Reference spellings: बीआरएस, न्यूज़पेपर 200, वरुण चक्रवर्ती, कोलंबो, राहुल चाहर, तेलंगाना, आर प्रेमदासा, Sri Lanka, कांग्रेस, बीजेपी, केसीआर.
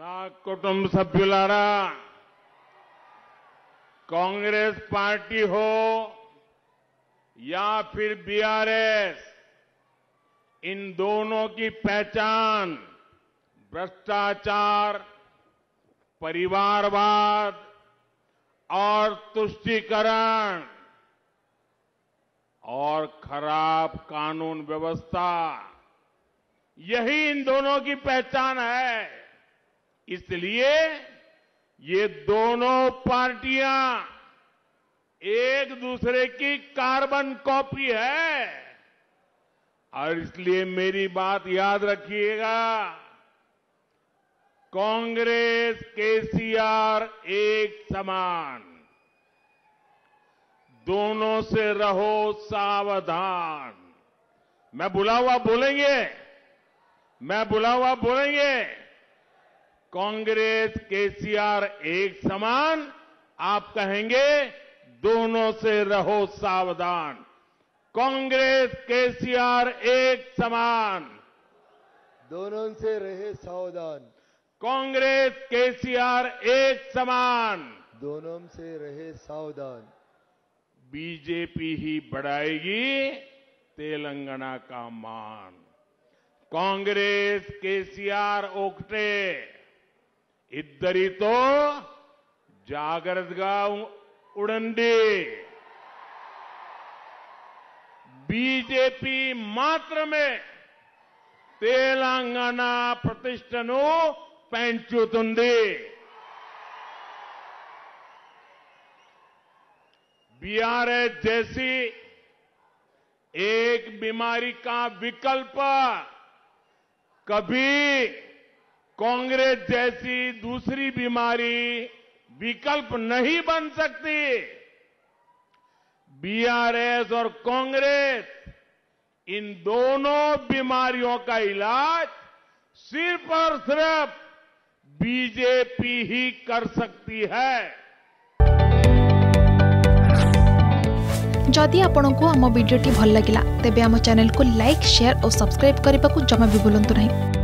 నా కుటుంబ సభ్యులారా, कांग्रेस पार्टी हो या फिर बीआरएस, इन दोनों की पहचान भ्रष्टाचार, परिवारवाद और तुष्टीकरण और खराब कानून व्यवस्था, यही इन दोनों की पहचान है। इसलिए ये दोनों पार्टियां एक दूसरे की कार्बन कॉपी है और इसलिए मेरी बात याद रखिएगा, कांग्रेस केसीआर एक समान, दोनों से रहो सावधान। मैं बुला हुआ बोलेंगे कांग्रेस केसीआर एक समान, आप कहेंगे दोनों से रहो सावधान। कांग्रेस केसीआर एक समान, दोनों से रहे सावधान। कांग्रेस केसीआर एक समान, दोनों से रहे सावधान। बीजेपी ही बढ़ाएगी तेलंगाना का मान। कांग्रेस केसीआर ओकटे इद्दरितो जागृतगा उडंडी। बीजेपी मात्रमे तेलंगाणा प्रतिष्ठनु पेंचुतुंदी। बीआरएस जैसी एक बीमारी का विकल्प कभी कांग्रेस जैसी दूसरी बीमारी विकल्प नहीं बन सकती। बीआरएस और कांग्रेस इन दोनों बीमारियों का इलाज सिर्फ और सिर्फ बीजेपी ही कर सकती है। जदि आपंक आम भिडी भल लगा तेब आम चैनल को लाइक, शेयर और सब्सक्राइब करने को जमा भी भूलु ना।